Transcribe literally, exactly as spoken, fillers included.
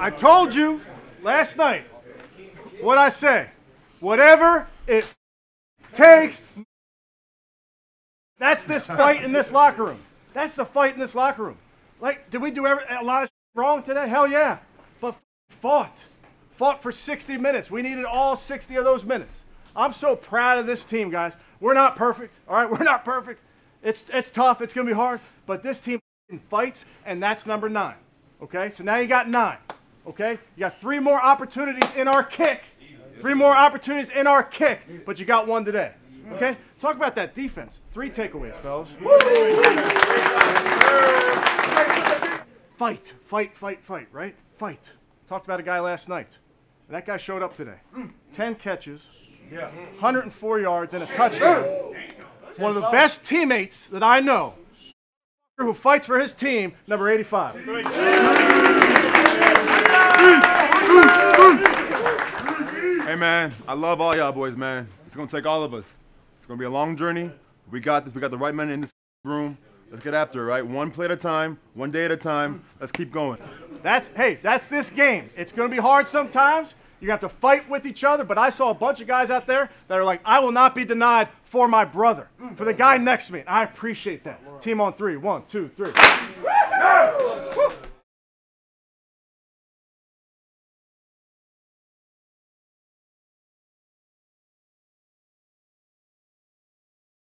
I told you last night what I say. Whatever it takes. That's this fight in this locker room. That's the fight in this locker room. Like, did we do every, a lot of wrong today? Hell yeah. But fought. Fought for sixty minutes. We needed all sixty of those minutes. I'm so proud of this team, guys. We're not perfect, all right? We're not perfect. It's, it's tough. It's going to be hard. But this team fights, and that's number nine, okay? So now you got nine, okay? You got three more opportunities in our kick. Three more opportunities in our kick, but you got one today. Okay? Talk about that defense. Three takeaways, fellas. Fight, fight, fight, fight, right? Fight. Talked about a guy last night. And that guy showed up today. Ten catches, one hundred four yards, and a touchdown. One of the best teammates that I know who fights for his team, number eighty-five. Hey, man, I love all y'all boys, man. It's going to take all of us. It's going to be a long journey. We got this. We got the right men in this room. Let's get after it, right? One play at a time, one day at a time. Let's keep going. That's, hey, that's this game. It's going to be hard sometimes. You have to fight with each other. But I saw a bunch of guys out there that are like, I will not be denied for my brother, for the guy next to me. And I appreciate that. Team on three. One, two, three.